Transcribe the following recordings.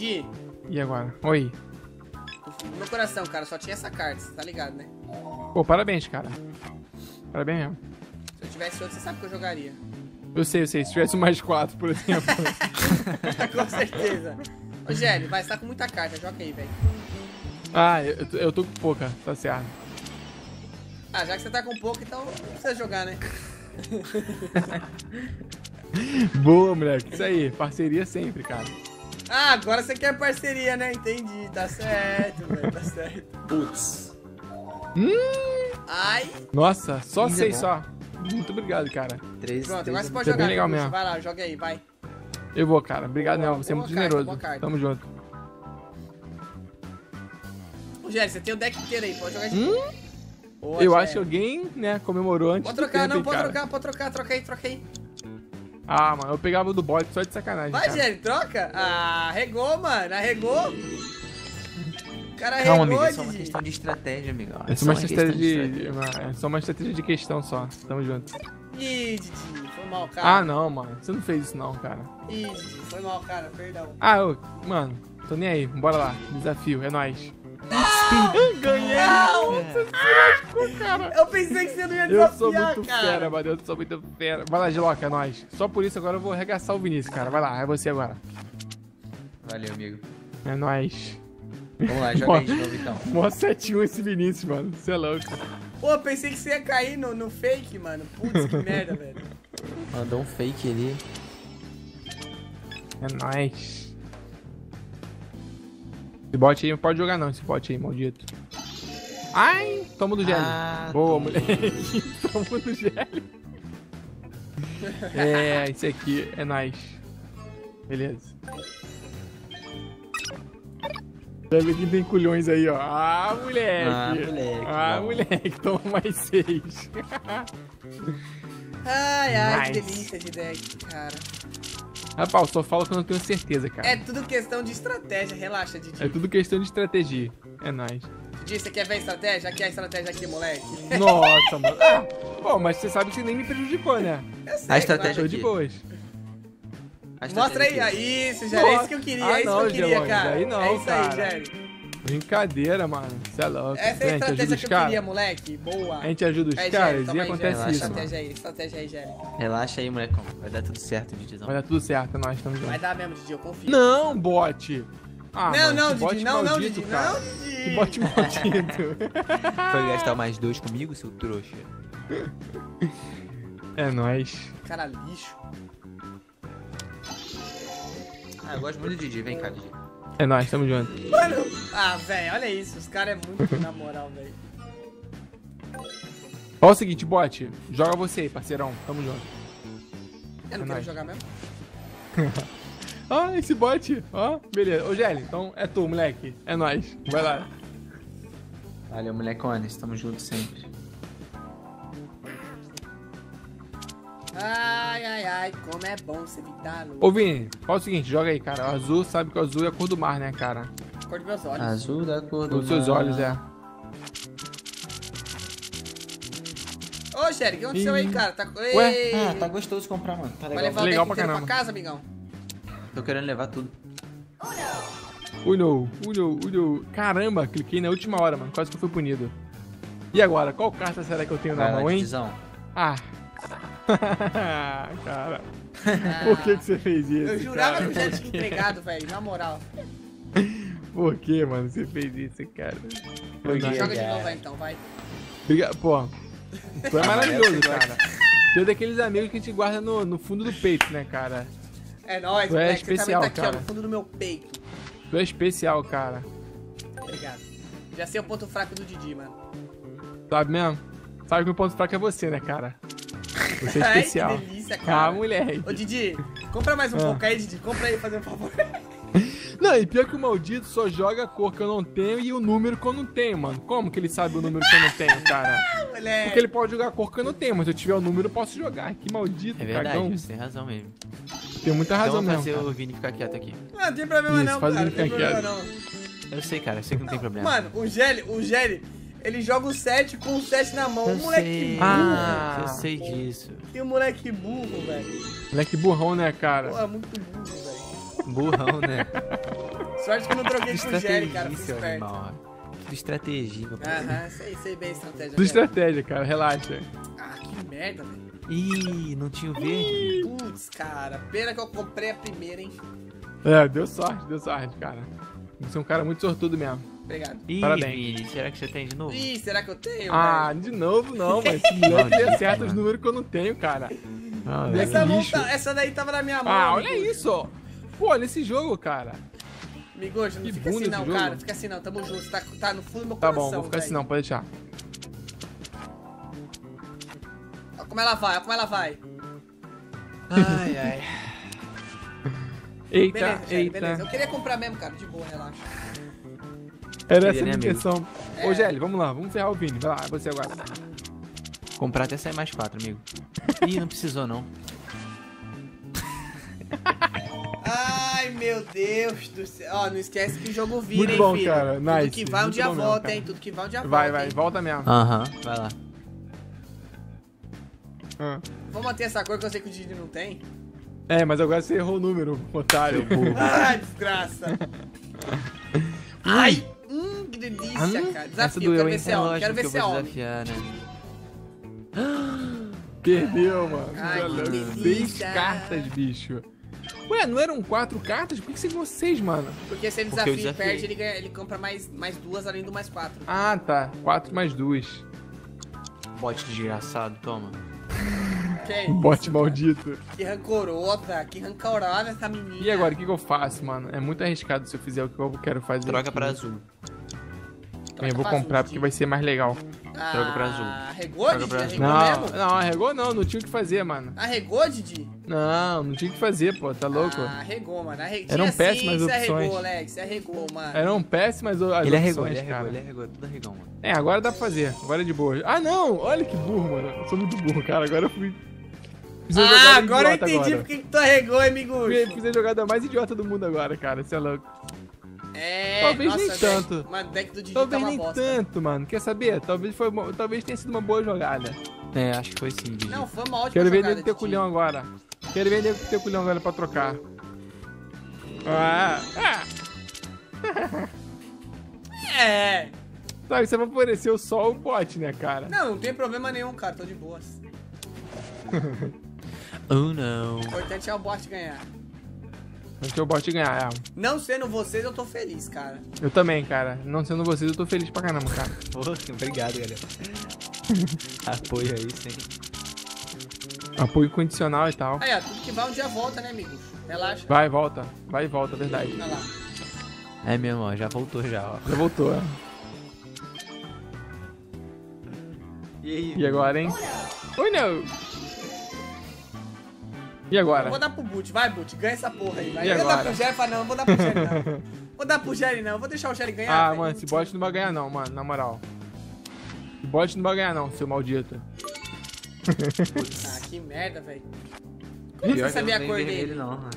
Didi. E agora? Oi. No meu coração, cara, só tinha essa carta, você tá ligado, né? Pô, parabéns, cara. Parabéns mesmo. Se eu tivesse outro, você sabe que eu jogaria. Eu sei, se tivesse um +4, por exemplo. Com certeza. Ô, Gelli, vai, você tá com muita carta, joga aí, velho. Ah, eu tô com pouca, tá certo. Ah, já que você tá com pouca, então não precisa jogar, né? Boa, moleque, isso aí, parceria sempre, cara. Ah, agora você quer parceria, né? Entendi, tá certo, velho, tá certo. Putz. Ai. Nossa, só seis só. Muito obrigado, cara. 3. Pronto, agora você pode jogar. É bem legal mesmo. Vai lá, joga aí, vai. Eu vou, cara. Obrigado, boa, você é muito generoso. Tamo junto. Ô, Gelli, você tem o deck inteiro aí, pode jogar de boa, eu acho que alguém, né, comemorou antes. Pode trocar, não, pode trocar, troca aí. Ah, mano, eu pegava o do bot só de sacanagem. Vai, Gelli, troca. Ah, regou, mano, arregou. Cara, calma, amigo, é só uma questão de estratégia, amigo. É só uma estratégia de questão só. Tamo junto. Ih, Didi, foi mal, cara. Ah, não, mano. Você não fez isso não, cara. Ih, Didi, foi mal, cara. Perdão. Ah, eu... Mano, tô nem aí. Bora lá. Desafio, é nóis. Não! Ganhei! Não! Você se lascou, cara. Eu pensei que você não ia desafiar, cara. Eu sou muito fera, mano. Eu sou muito fera. Vai lá, Geloca, é nóis. Só por isso agora eu vou arregaçar o Vinicius, cara. Vai lá, é você agora. Valeu, amigo. É nóis. Vamos lá, joga aí de novo então. Mó 7-1 esse Vinícius, mano. Você é louco. Pô, pensei que você ia cair no fake, mano. Putz, que merda, velho. Mandou um fake ali. É nóis. Esse bot aí não pode jogar não, esse bot aí, maldito. Ai, toma do Gelli. Ah, boa, moleque. Toma do Gelli. É, esse aqui é nóis. Beleza. Deve que tem culhões aí, ó. Ah, moleque! Ah, moleque! Toma mais 6. ai, que delícia de deck, cara. Rapaz, eu só falo que eu não tenho certeza, cara. É tudo questão de estratégia, relaxa, Didi. É tudo questão de estratégia. É nóis. Didi, você quer ver a estratégia? Aqui é a estratégia aqui, moleque. Nossa, mano. Ah, bom, mas você sabe que você nem me prejudicou, né? Eu sei, a estratégia de boas. Mostra aí, isso, Gelli, é isso que eu queria, cara. Aí não, é isso aí, Gelli. Brincadeira, mano, você é louco. Essa é a estratégia que eu queria, moleque, boa. A gente ajuda os caras e acontece isso. Estratégia aí, Gelli. Relaxa aí, molecão, vai dar tudo certo, Didizão. Vai dar tudo certo, nós estamos juntos. Vai dar mesmo, Didi, eu confio. Não, bot. Ah, não, Didi, não, Didi. Que bot maldito. Foi gastar mais 2 comigo, seu trouxa? É nóis. Cara, lixo. Ah, eu gosto muito do Didi, vem cá, Didi. É nóis, tamo junto. Mano! Ah, velho, olha isso, os caras é muito na moral, velho. Ó, o seguinte, bot, joga você aí, parceirão, tamo junto. Eu não quero jogar mesmo. Ó, esse bot, ó, beleza. Ô, Gelli, então é tu, moleque, é nóis, vai lá. Valeu, molecones, tamo junto sempre. Ai, como é bom você pintar a luz. Ô, Vini, fala o seguinte, joga aí, cara. O azul, sabe que o azul é a cor do mar, né, cara? A cor dos meus olhos. Azul da cor do mar. Dos seus olhos, é. Ô, Gelli, o que aconteceu aí, cara? Tá... Ué? Ah, tá gostoso de comprar, mano. Tá legal. Vai levar legal pra caramba. Pra casa, amigão? Tô querendo levar tudo. UNO. Caramba, cliquei na última hora, mano. Quase que eu fui punido. E agora, qual carta será que eu tenho na mão, hein? Ah... Cara, por que você fez isso? Eu jurava que eu já tinha entregado, velho, na moral. Por que, mano, você fez isso, cara? Joga de novo, vai, então, vai. Obrigado, pô. Foi maravilhoso, cara. Tem daqueles amigos que a gente guarda no fundo do peito, né, cara? É nóis, tu é especial, cara. Tá aqui, ó, no fundo do meu peito. Tu é especial, cara. Obrigado. Já sei o ponto fraco do Didi, mano. Sabe mesmo? Sabe que o ponto fraco é você, né, cara? Você é especial. Ai, que delícia, cara. Ah, moleque. Ô, Didi, compra mais um pouco aí, Didi. Compra aí, fazer um favor. Não, e pior que o maldito só joga a cor que eu não tenho e o número que eu não tenho, mano. Como que ele sabe o número que eu não tenho, cara? Moleque. Porque ele pode jogar a cor que eu não tenho, mas se eu tiver o número, eu posso jogar. Que maldito, cagão. É verdade, você tem razão mesmo. Tem muita razão mesmo. Então fazer o Vini ficar quieto aqui. Não, não tem problema não, cara. Não tem problema não. Eu sei, cara. Eu sei que não tem problema. Mano, o Gelli... Ele joga o 7 com o 7 na mão. Moleque burro. Ah, eu sei disso. Tem um moleque burro, velho. Moleque burrão, né, cara? Pô, é muito burro, velho. Burrão, né? Sorte que eu não droguei com o Gelli, cara. Fui esperto. Tudo estratégia, meu pai. Aham, sei bem a estratégia. Tudo estratégia, cara. Relaxa. Ah, que merda, velho. Ih, não tinha o verde. Putz, cara. Pena que eu comprei a primeira, hein. É, deu sorte, cara. Você é um cara muito sortudo mesmo. Obrigado. Ih, parabéns. Será que você tem de novo? Ih, será que eu tenho? Ah, velho? De novo não, mas se não der certo os números que eu não tenho, cara. Ah, essa daí tava na minha mão. Ah, olha isso. Pô, olha esse jogo, cara. Migojo, não fica assim não, cara. Fica assim não, tamo junto. Tá no fundo do meu coração. Tá bom, vou ficar assim não, pode deixar. Olha como ela vai, olha como ela vai. Ai, ai. Eita, beleza, Gelli, eita. Beleza, eu queria comprar mesmo, cara. De boa, relaxa. Era essa a minha intenção. É. Ô, Gelli, vamos lá. Vamos ferrar o Vini. Vai lá, você agora. Comprar até sair mais 4, amigo. Ih, não precisou, não. Ai, meu Deus do céu. Ó, não esquece que o jogo vira, muito bom, hein, filho. Cara. Nice. Tudo que vai um dia volta, cara. Hein. Tudo que vai um dia volta. Vai, volta mesmo. Aham, vai lá. Vamos manter essa cor que eu sei que o Didi não tem. É, mas agora você errou o número, otário. Ai, desgraça. Ai, que delícia, cara. Desafio, quero ver se é homem. Quero ver se é homem. Perdeu, mano. Ai, que delícia. 6 cartas, bicho. Ué, não eram 4 cartas? Por que você ganhou 6, mano? Porque se ele desafia e perde, ele compra mais 2 além do mais 4. Ah, tá. 4 mais 2. Bote desgraçado, toma. É isso, bote maldito. Que rancorota, que rancorada essa menina. E agora, o que eu faço, mano? É muito arriscado se eu fizer o que eu quero fazer. Troca pra azul. Eu vou comprar porque vai ser mais legal. Ah, troca pra azul. Arregou, Didi? Arregou mesmo? Não, arregou não, não tinha o que fazer, mano. Arregou, Didi? Não, não tinha o que fazer, pô, tá louco? Ah, arregou, mano. Eram péssimas opções. Você arregou, Alex, você arregou, mano. Eram péssimas opções, ele arregou, cara. Ele arregou, tudo arregou, mano. É, agora dá pra fazer, agora é de boa. Ah, não, olha que burro, mano. Eu sou muito burro, cara, agora eu fui... Ah, agora eu entendi porque que tu arregou, hein, Migojo? Eu fiz a jogada mais idiota do mundo agora, cara, você é louco. É, talvez nossa, nem tanto. Mano, deck do Didi talvez tá uma nem bosta. Tanto, mano. Quer saber? Talvez tenha sido uma boa jogada. É, acho que foi sim, Didi. Não, foi uma ótima jogada. Quero ver nego teu culhão agora. Quero ver nego teu culhão agora pra trocar. É. Sabe, você vai favorecer só o pote, né, cara? Não tem problema nenhum, cara. Tô de boas. Oh, não. O importante é o bot ganhar. Porque eu bote ganhar, é. Não sendo vocês, eu tô feliz, cara. Eu também, cara. Não sendo vocês, eu tô feliz pra caramba, cara. Obrigado, galera. Apoio aí, sim. Apoio condicional e tal. Aí, ó, tudo que vai um dia volta, né, amigo? Relaxa. Vai e volta, verdade. Vai lá. É mesmo, ó, já voltou, Já voltou, ó. E aí? E agora, hein? Oi, não! E agora? Eu vou dar pro Boot, vai Boot, ganha essa porra aí, vai. Eu vou dar pro Gelli, não, vou dar pro Gelli não. Vou dar pro Gelli não, vou deixar o Gelli ganhar. Ah, velho. Mano, esse bot não vai ganhar não, mano, na moral. Esse bot não vai ganhar não, seu maldito. Ah, que merda, velho. Como que você sabia a cor dele? Não, mano.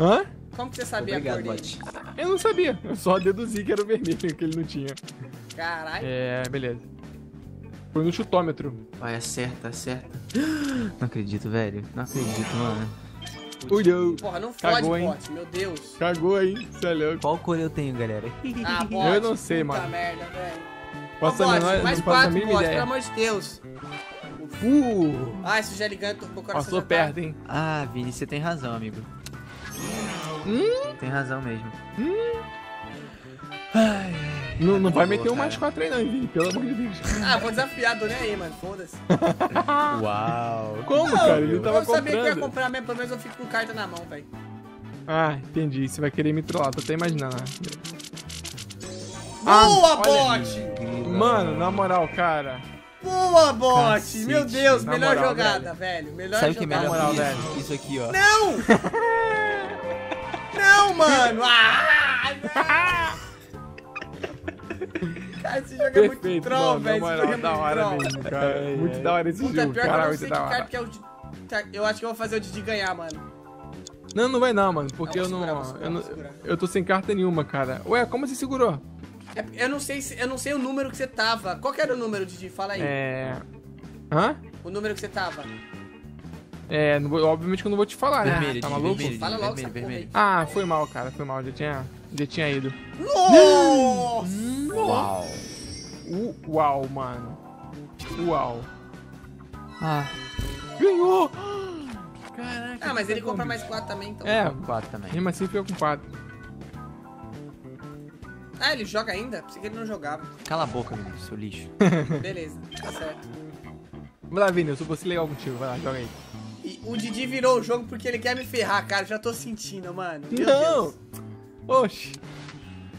Hã? Como que você sabia a cor dele? Eu não sabia, eu só deduzi que era o vermelho, que ele não tinha. Caralho. É, beleza. Foi no chutômetro. Vai, acerta. Não acredito, velho. Não acredito, mano. Olhou. Porra, não fode, bot, meu Deus. Cagou, hein? Você é louco. Qual cor eu tenho, galera? Ah, bot. Eu não sei, mano. Puta merda, velho. Passa menor, mais 4, bot, pelo amor de Deus. Ah, esse Gelli ganha, tô com o coração. Passou perto, hein? Ah, Vini, você tem razão, amigo. Tem razão mesmo. Ai. Não, não vai meter um mais 4 aí não, Vini, pelo amor de Deus. Ah, vou desafiar, dona aí, mano, foda-se. Uau. Como, cara? Ele tava comprando. Eu sabia que eu ia comprar mesmo, pelo menos eu fico com carta na mão, velho. Ah, entendi. Você vai querer me trollar, tô até imaginando. Boa, bot! Mano, na moral, cara. Boa, bot! Cacete, meu Deus, melhor moral, jogada, velho. Melhor jogada. Sabe o que é melhor, moral, velho? Isso aqui, ó. Não! Não, mano! Ah! Não! Cara, esse jogo é muito troll, velho. Esse jogo é da hora mesmo, cara. Muito da hora esse jogo, cara. Muito da hora. Eu acho que eu vou fazer o Didi ganhar, mano. Não, não vai não, mano. Porque eu tô sem carta nenhuma, cara. Ué, como você segurou? Eu não sei o número que você tava. Qual que era o número, Didi? Fala aí. Hã? O número que você tava. É, obviamente que eu não vou te falar, né? Tá maluco? Fala logo, essa porra aí. Ah, foi mal, cara. Foi mal, já tinha... Já tinha ido. Nossa! Uau! Uau, mano. Uau. Ah. Ganhou! Caraca. Ah, mas ele compra mais 4 também, então. É, 4 também. Mas sempre fica com 4. Ah, ele joga ainda? Pensei que ele não jogava. Cala a boca, menino, seu lixo. Beleza, tá certo. Vai lá, Vini, eu vou se legal contigo. Vai lá, joga aí. E o Didi virou o jogo porque ele quer me ferrar, cara. Já tô sentindo, mano. Meu não! Deus. Oxi.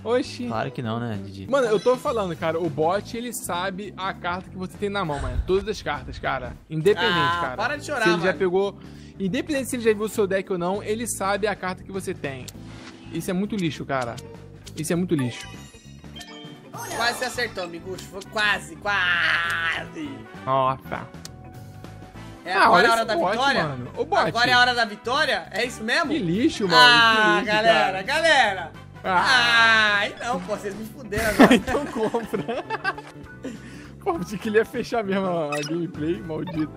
Oxi. Claro que não, né, Didi? Mano, eu tô falando, cara. O bot, ele sabe a carta que você tem na mão, mano. Todas as cartas, cara. Independente, cara. Para de chorar, se ele mano. Já pegou... Independente se ele já viu o seu deck ou não, ele sabe a carta que você tem. Isso é muito lixo, cara. Isso é muito lixo. Quase você acertou, Miguxo. Quase, quase. Nossa. É, agora é a hora da vitória? Mano. O bot. Agora é a hora da vitória? É isso mesmo? Que lixo, mano. Ah, lixo, galera, cara. Galera. Ah, não, pô, vocês me fuderam agora. Então compra. Pô, pensei que ele ia fechar mesmo a gameplay, maldito.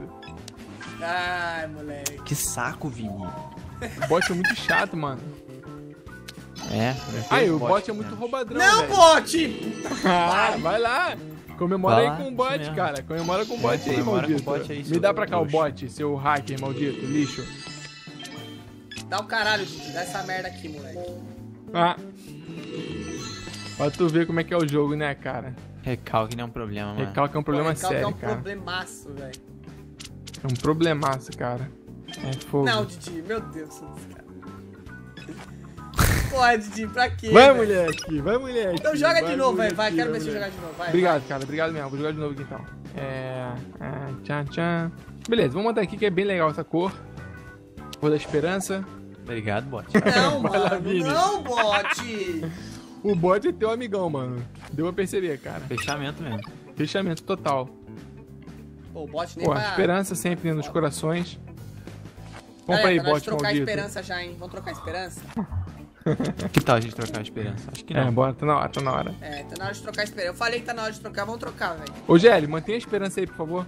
Ai, moleque. Que saco, Vini. O bot é muito chato, mano. É. Aí, o bot é muito roubadrão, velho. Não, bot! Ah, vai lá. Comemora aí com o bot, cara. Comemora com o bot aí, maldito. Me dá pra cá o bot, seu hacker, maldito, lixo. Dá o caralho, gente. Dá essa merda aqui, moleque. Ah. Pra tu ver como é que é o jogo, né, cara? Recalque não é um problema, mano. Recalque é um problema sério, cara. Recalque é um problemaço, velho. É um problemaço, cara. É fogo. Não, Didi, meu Deus do céu. Pode, Didi, pra quê? Vai, véio? Moleque, vai, moleque. Então joga vai, de novo, velho. Vai, quero ver se jogar de novo. Vai, obrigado, vai. Cara, obrigado mesmo. Vou jogar de novo aqui então. Tchan, tchan. Beleza, vamos botar aqui que é bem legal essa cor. Cor da esperança. Obrigado, bot. Não, mano. Não, bot. O bot é teu amigão, mano. Deu pra perceber, cara. Fechamento mesmo. Fechamento total. Pô, o bot nem vai... esperança sempre nos corações. Vamos pra aí, bot, maldito. Vamos trocar a esperança já, hein? Vamos trocar a esperança? Que tal a gente trocar a esperança? Acho que não. É, bora, tá na hora, tá na hora. É, tá na hora de trocar a esperança. Eu falei que tá na hora de trocar, vamos trocar, velho. Ô, Gelli, mantém a esperança aí, por favor.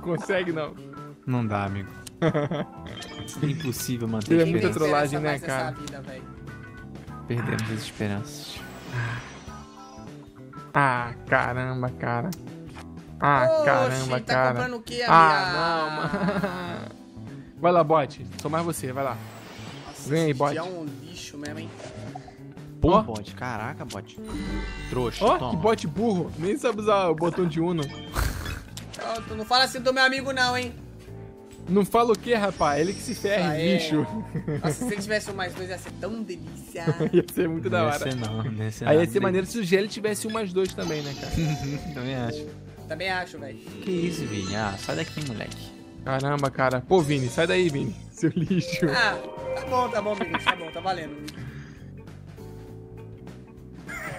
Consegue, não? Não dá, amigo. É impossível manter a esperança. É muita trollagem, né, cara? Vida, perdemos as esperanças. Ah, caramba, cara. Ah, oxi, caramba, tá cara. Tá comprando o quê, amigo? Ah, não, mano. Vai lá, bot. Sou mais você, vai lá. Vem aí, bot. É um lixo mesmo, hein? Pô, bot. Caraca, bot. Trouxa, ó, que bot burro. Nem sabe usar o botão de UNO. Pronto, não fala assim do meu amigo não, hein? Não fala o que, rapaz? Ele que se ferre, lixo. Nossa, se ele tivesse um mais 2 ia ser tão delícia. Ia ser muito da hora. Não ia ser aí ia ser maneiro se o Gelli tivesse um mais 2 também, né, cara? Também acho. Também acho, velho. Que isso, Vini? Ah, sai daqui, moleque. Caramba, cara. Pô, Vini, sai daí, Vini. Seu lixo. Ah, tá bom, Vinicius, tá bom, tá valendo.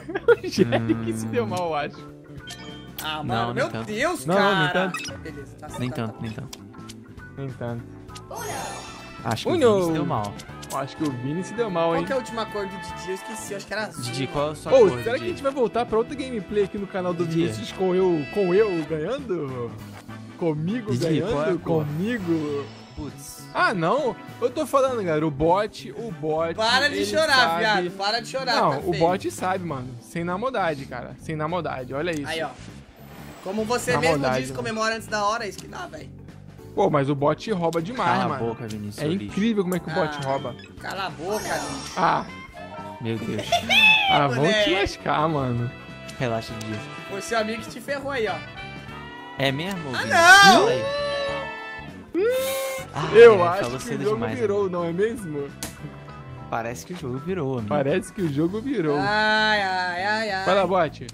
O Gelli que se deu mal, eu acho. Ah, mano, não, meu tanto. Deus, não, cara. Não, beleza, tá certo. Nem tanto, nem tanto. Nem tanto. Acho que o Vini se deu mal. Acho que o Vini se deu mal, hein. Qual que é a última cor do Didi? Eu esqueci, acho que era azul. Didi, qual é a sua cor, será Didi? Que a gente vai voltar pra outra gameplay aqui no canal do Vinicius com eu ganhando? Comigo Didi, ganhando? Comigo... Putz. Ah, não? Eu tô falando, galera, o bot... Para de chorar, viado, para de chorar. Não, tá o bot sabe, mano, sem na maldade, cara, sem na maldade, olha isso. Aí, ó, como você na mesmo maldade, diz, mano. Comemora antes da hora, é isso que dá, velho. Pô, mas o bot rouba demais, mano. Cala a boca, Vinícius. É incrível como é que o bot rouba. Cala a boca, Vinícius. Ah. Meu Deus. Ah, vão te lascar, mano. Relaxa, Didi. Foi seu amigo que te ferrou aí, ó. É mesmo? Ah, não! Eu acho que o jogo virou, não é mesmo? Parece que o jogo virou, amigo. Parece que o jogo virou. Ai, ai, ai, ai. Vai lá, bot.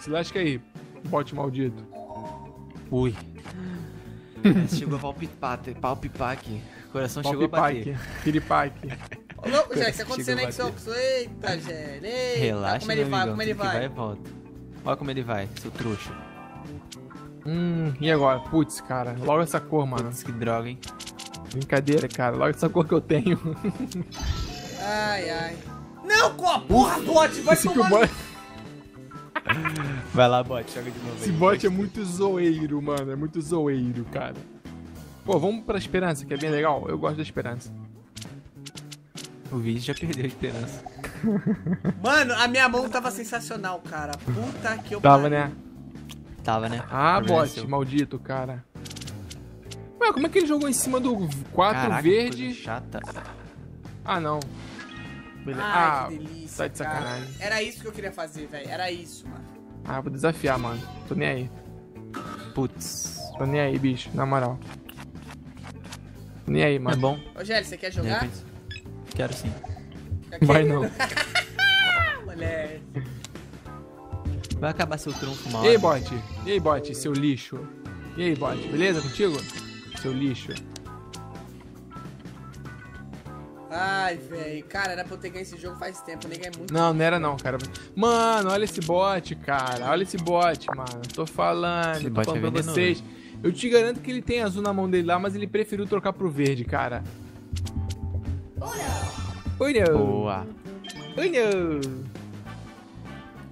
Se lasca aí, bot maldito. Ui. Chegou a palpipar aqui. O coração chegou a bater. Piripaque. Ô, louco, Gelli, o que tá acontecendo aí com seu... Eita, Gelli. Relaxa, como ele vai, como ele vai. Olha como ele vai, seu trouxa. E agora? Putz, cara. Logo essa cor, mano. Putz, que droga, hein? Brincadeira, cara. Logo essa cor que eu tenho. Ai, ai. Não, com a porra, bot! Vai tomar... bot... Vai lá, bot. Joga de novo aí. Esse bot é muito zoeiro, mano. É muito zoeiro, cara. Pô, vamos pra esperança, que é bem legal. Eu gosto da esperança. O Vinicius já perdeu a esperança. Mano, a minha mão tava sensacional, cara. Puta que eu pariu. Tava, né? Tava, né? Ah, bot, maldito, cara. Ué, como é que ele jogou em cima do 4 verde? Chata. Ah, não. Beleza. Ah, que delícia, tá de sacanagem. Cara. Era isso que eu queria fazer, velho. Era isso, mano. Ah, vou desafiar, mano. Tô nem aí. Putz. Tô nem aí, bicho. Na moral. Tô nem aí, mano. É bom. Ô, Gelli, você quer jogar? Quero sim. Vai não. Moleque. Vai acabar seu tronco mal. E aí, bot? E aí, bot, seu lixo? E aí, bot? Beleza contigo? Seu lixo. Ai, velho. Cara, era pra eu ter ganho esse jogo faz tempo. Ninguém é muito... Não, não era não, cara. Mano, olha esse bot, cara. Olha esse bot, mano. Tô falando, tô falando pra vocês. Eu te garanto que ele tem azul na mão dele lá, mas ele preferiu trocar pro verde, cara. UNO. Boa. UNO.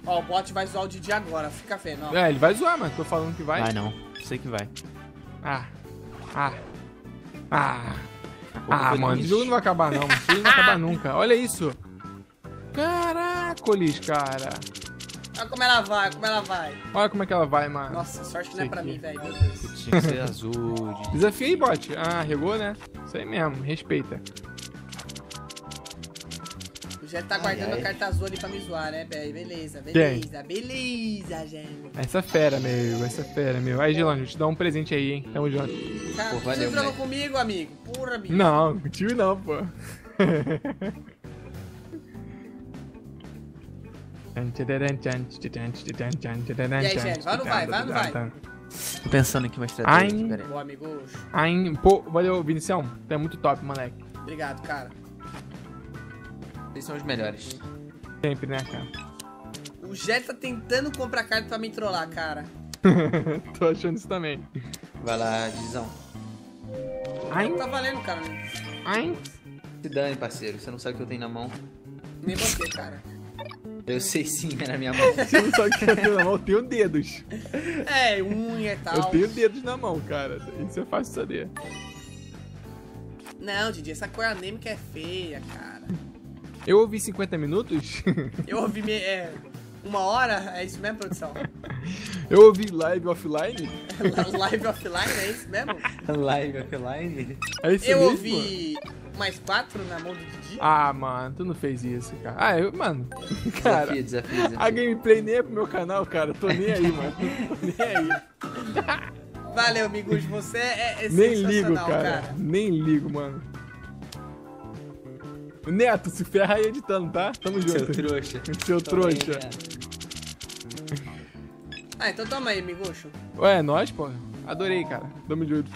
Ó, o bot vai zoar o Didi agora, fica vendo, ó. É, ele vai zoar, mano. Tô falando que vai. Vai não, sei que vai. Ah, ah, ah. Ah, mano, esse jogo não vai acabar não, esse jogo não vai acabar nunca. Olha isso. Caracolis, cara. Olha como ela vai, como ela vai. Olha como é que ela vai, mano. Nossa, sorte que não é pra mim, velho, meu Deus. Tinha que ser azul. Desafio aí, bot. Ah, regou, né? Isso aí mesmo, respeita. Já tá guardando a carta azul ali pra me zoar, né, velho? Beleza, beleza, beleza, gente. Essa fera, meu, essa fera, meu. Aí, Gelão, eu te dá um presente aí, hein? Tamo junto. Cara, você jogou comigo, amigo? Porra, bicho. Não, contigo não, pô. E aí, gente, vai ou não vai? Vai ou não vai? Tô pensando aqui uma estratégia, peraí. Boa, amigos. Pô, valeu, Vinicião. Tu é muito top, moleque. Obrigado, cara. Eles são os melhores. Sempre, né, cara? O Gelli tá tentando comprar carta pra me trollar, cara. Tô achando isso também. Vai lá, Dizão. Não tá valendo, cara. Ai. Se dane, parceiro. Você não sabe o que eu tenho na mão. Nem você, cara. Eu sei sim, é na minha mão. Você não sabe o que eu tenho na mão? Eu tenho dedos. É, unha e tal. Eu tenho dedos na mão, cara. Isso é fácil de saber. Não, Didi, essa cor anêmica é feia, cara. Eu ouvi 50 minutos? Eu ouvi uma hora? É isso mesmo, produção? Eu ouvi live offline? Live offline, é isso mesmo? Live offline? É isso mesmo? Eu ouvi mais 4 na mão do Didi? Ah, mano, tu não fez isso, cara. Ah, eu, mano. Cara, desafio, desafio, desafio. A gameplay nem é pro meu canal, cara. Tô nem aí, mano. Tô nem aí. Valeu, amigos. Você é sensacional, nem ligo, cara. Nem ligo, mano. Neto, se ferra aí editando, tá? Tamo junto. Seu trouxa. Seu trouxa. Ah, então toma aí, miguxo. Ué, nós, pô. Adorei, cara. Tamo junto.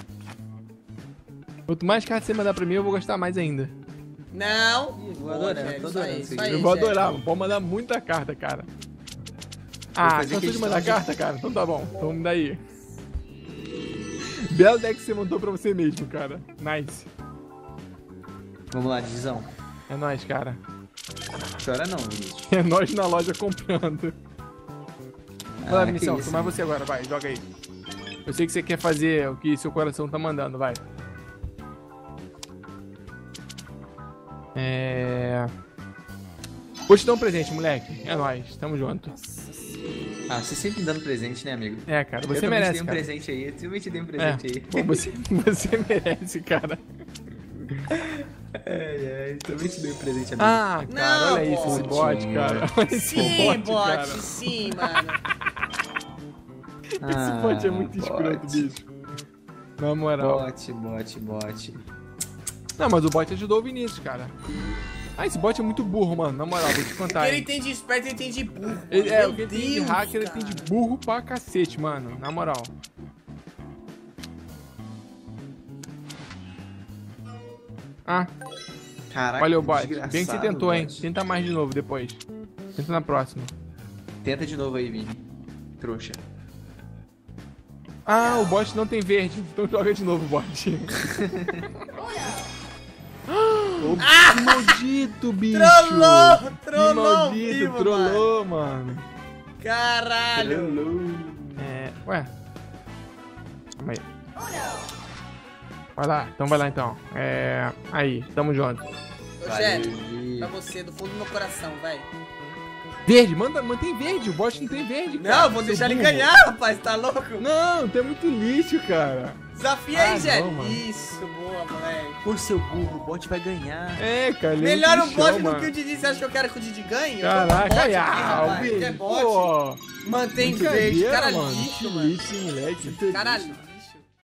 Quanto mais cartas você mandar pra mim, eu vou gostar mais ainda. Não. Vou adorar, eu tô adorando. Eu vou adorar, pode mandar muita carta, cara. Ah, cansou de mandar carta, cara? Então tá bom. Então me dá aí. Belo deck que você montou pra você mesmo, cara. Nice. Vamos lá, Dizão. É nóis, cara. Chora não, Vinícius. É nóis na loja comprando. Vai lá, Vinicião, tomar você agora, vai, joga aí. Eu sei que você quer fazer o que seu coração tá mandando, vai. Vou te dar um presente, moleque. É nóis, tamo junto. Ah, você sempre dando presente, né, amigo? É, cara, você merece, cara. Eu também te dei um presente aí, eu também te dei um presente aí. Pô, você merece, cara. Também te dei um presente, amigo. Ah, cara, não, olha isso, esse bot, cara. Olha esse bot, sim, mano. Esse bot é muito escroto, bicho. Na moral. Bot. Não, mas o bot ajudou o Vinícius, cara. Ah, esse bot é muito burro, mano. Na moral, vou te contar. Porque ele tem de esperto, ele tem de burro. O que ele tem de hacker, ele tem de burro pra cacete, mano. Na moral. Ah. Caraca, valeu, bot. Bem que você tentou, hein? Tenta mais de novo depois. Tenta na próxima. Tenta de novo aí, Vini. Trouxa. Ah, o bot não tem verde. Então joga de novo, bot. Oh, que maldito, bicho. Trollou, que maldito, vivo, trollou, mano. Caralho. Trollou. Ué. Calma aí. Olha. Vai lá, então. Aí, tamo junto. Gelli, pra você, do fundo do meu coração, vai. Verde, manda, mantém verde, o bot não tem verde, cara. Não, vou deixar ele ganhar, rapaz, tá louco? Não, tem muito lixo, cara. Desafia aí, Gelli. Isso, boa, moleque. Por seu burro, o bot vai ganhar. É, cara. Melhor o bot do que o Didi. Você acha que eu quero que o Didi ganhe? Caraca, é bot. Mantém verde, cara, lixo, mano. Lixo, moleque. Caralho.